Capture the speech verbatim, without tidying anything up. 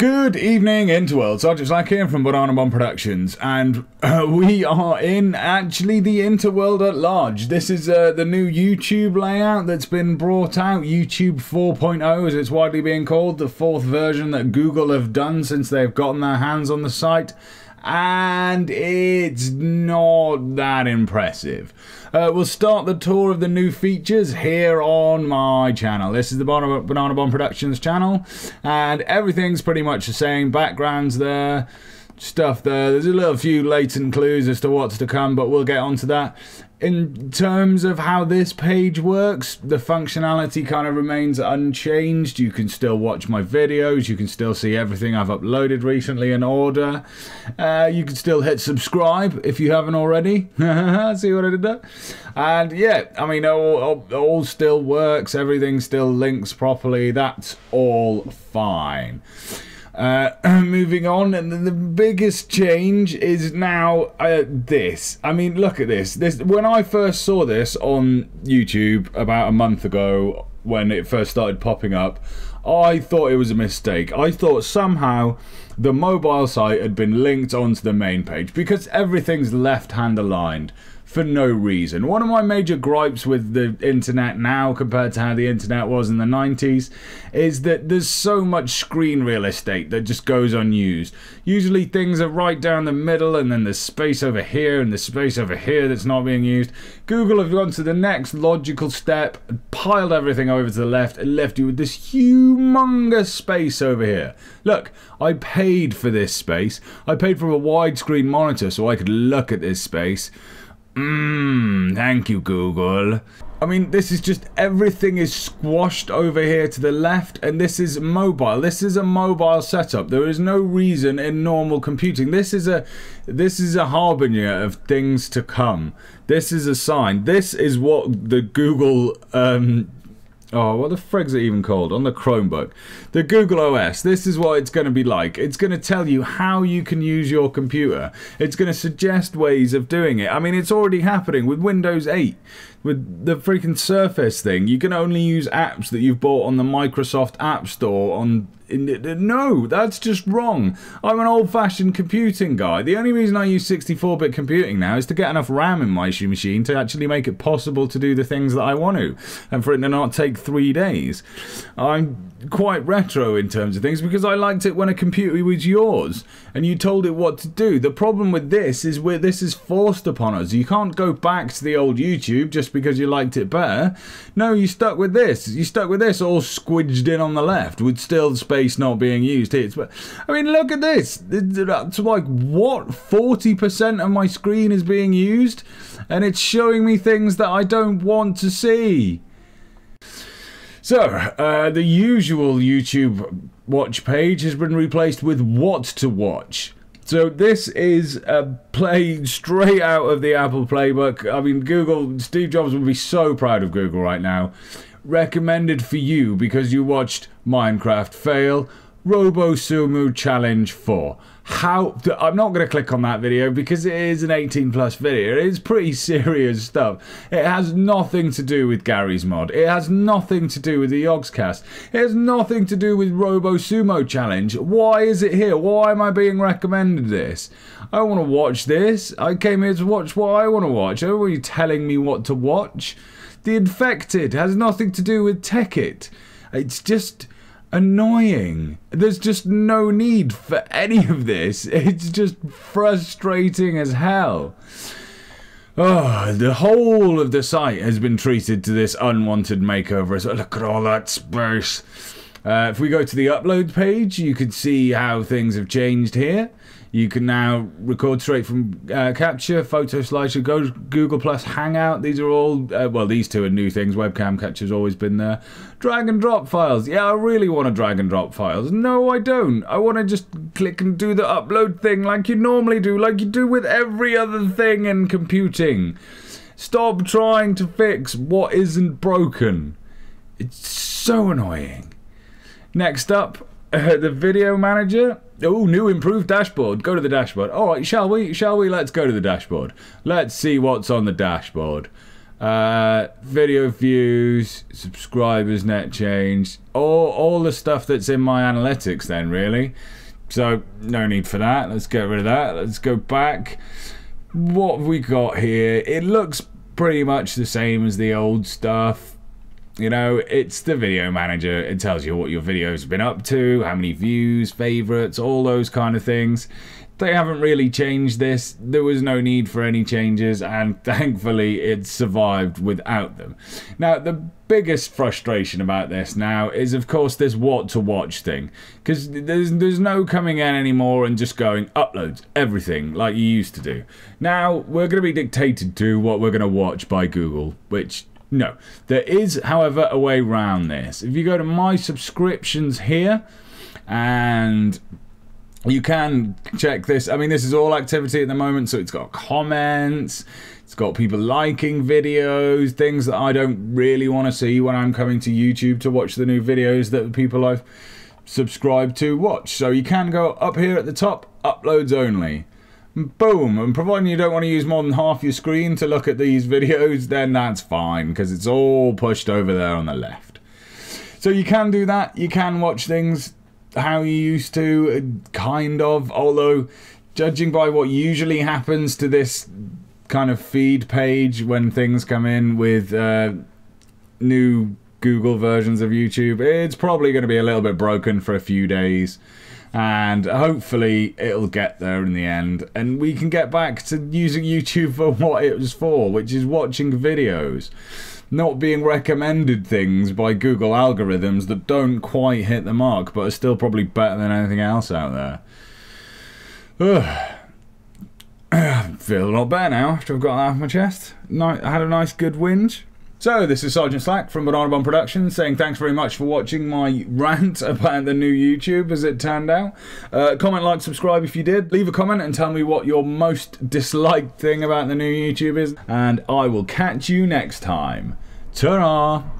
Good evening, Interworld. Sergeant Slack here from Banana Bomb Productions, and uh, we are in actually the Interworld at large. This is uh, the new YouTube layout that's been brought out, YouTube four point oh as it's widely being called, the fourth version that Google have done since they've gotten their hands on the site. And it's not that impressive. Uh, we'll start the tour of the new features here on my channel. This is the Banana Bomb Productions channel, and everything's pretty much the same. Backgrounds there, stuff there. There's a little few latent clues as to what's to come, but we'll get onto that. In terms of how this page works, the functionality kind of remains unchanged. You can still watch my videos, you can still see everything I've uploaded recently in order. Uh, you can still hit subscribe if you haven't already. See what I did there? And yeah, I mean, all, all, all still works, everything still links properly, that's all fine. Uh, moving on, and the biggest change is now uh, this. I mean, look at this. This when I first saw this on YouTube about a month ago, when it first started popping up, I thought it was a mistake. I thought somehow the mobile site had been linked onto the main page because everything's left-hand aligned for no reason. One of my major gripes with the internet now compared to how the internet was in the nineties is that there's so much screen real estate that just goes unused. Usually things are right down the middle, and then there's space over here and there's space over here that's not being used. Google have gone to the next logical step, piled everything over to the left, and left you with this humongous space over here. Look, I paid for this space. I paid for a widescreen monitor so I could look at this space. Mmm, thank you, Google. I mean, this is just, everything is squashed over here to the left, and this is mobile. This is a mobile setup. There is no reason in normal computing. This is a, this is a harbinger of things to come. This is a sign. This is what the Google, um, oh, what the frig's it even called? On the Chromebook. The Google O S. This is what it's going to be like. It's going to tell you how you can use your computer. It's going to suggest ways of doing it. I mean, it's already happening with Windows eight. With the freaking Surface thing, you can only use apps that you've bought on the Microsoft App Store on... No, that's just wrong. I'm an old-fashioned computing guy. The only reason I use sixty-four bit computing now is to get enough RAM in my machine to actually make it possible to do the things that I want to, and for it to not take three days. I'm quite retro in terms of things because I liked it when a computer was yours and you told it what to do. The problem with this is where this is forced upon us. You can't go back to the old YouTube just because you liked it better. No, you stuck with this. You stuck with this all squidged in on the left with still space not being used. It's, but I mean, look at this. It's like, what, forty percent of my screen is being used, and it's showing me things that I don't want to see. So uh, the usual YouTube watch page has been replaced with what to watch. So this is a play straight out of the Apple playbook. I mean, Google, Steve Jobs would be so proud of Google right now. Recommended for you because you watched Minecraft fail, Robo-Sumo Challenge four. How? I'm not going to click on that video because it is an eighteen plus video. It is pretty serious stuff. It has nothing to do with Gary's mod. It has nothing to do with the Yogscast. It has nothing to do with Robo-Sumo Challenge. Why is it here? Why am I being recommended this? I don't want to watch this. I came here to watch what I want to watch. Are you telling me what to watch? The Infected has nothing to do with Tekkit. It's just annoying. There's just no need for any of this. It's just frustrating as hell. Oh, the whole of the site has been treated to this unwanted makeover. So look at all that space. Uh, if we go to the upload page, you can see how things have changed here. You can now record straight from uh, Capture, Photo Slicer, go Google Plus Hangout. These are all, uh, well, these two are new things. Webcam Capture's always been there. Drag and drop files. Yeah, I really want to drag and drop files. No, I don't. I want to just click and do the upload thing like you normally do, like you do with every other thing in computing. Stop trying to fix what isn't broken. It's so annoying. Next up, uh, the video manager. Oh, new improved dashboard. Go to the dashboard. All right, shall we? Shall we? Let's go to the dashboard. Let's see what's on the dashboard. Uh, video views, subscribers, net change, all, all the stuff that's in my analytics then, really. So no need for that. Let's get rid of that. Let's go back. What have we got here? It looks pretty much the same as the old stuff. You know, it's the video manager. It tells you what your video's been up to, how many views, favorites, all those kind of things. They haven't really changed this. There was no need for any changes, and thankfully it survived without them. Now, the biggest frustration about this now is, of course, this what to watch thing, because there's, there's no coming in anymore and just going uploads everything like you used to do. Now we're going to be dictated to what we're going to watch by Google, which no. There is, however, a way around this. If you go to my subscriptions here, and you can check this. I mean, this is all activity at the moment, so it's got comments, it's got people liking videos, things that I don't really want to see when I'm coming to YouTube to watch the new videos that people I've subscribed to watch. So you can go up here at the top, uploads only. Boom, and providing you don't want to use more than half your screen to look at these videos, then that's fine, because it's all pushed over there on the left. So you can do that, you can watch things how you used to, kind of, although judging by what usually happens to this kind of feed page when things come in with uh, new Google versions of YouTube, it's probably going to be a little bit broken for a few days, and hopefully it'll get there in the end and we can get back to using YouTube for what it was for, which is watching videos, not being recommended things by Google algorithms that don't quite hit the mark but are still probably better than anything else out there. Ugh. I feel a lot better now after I've got that off my chest. I had a nice good whinge. So this is Sergeant Slack from Banana Bomb Productions saying thanks very much for watching my rant about the new YouTube as it turned out. Uh, comment, like, subscribe if you did. Leave a comment and tell me what your most disliked thing about the new YouTube is. And I will catch you next time. Ta-ra!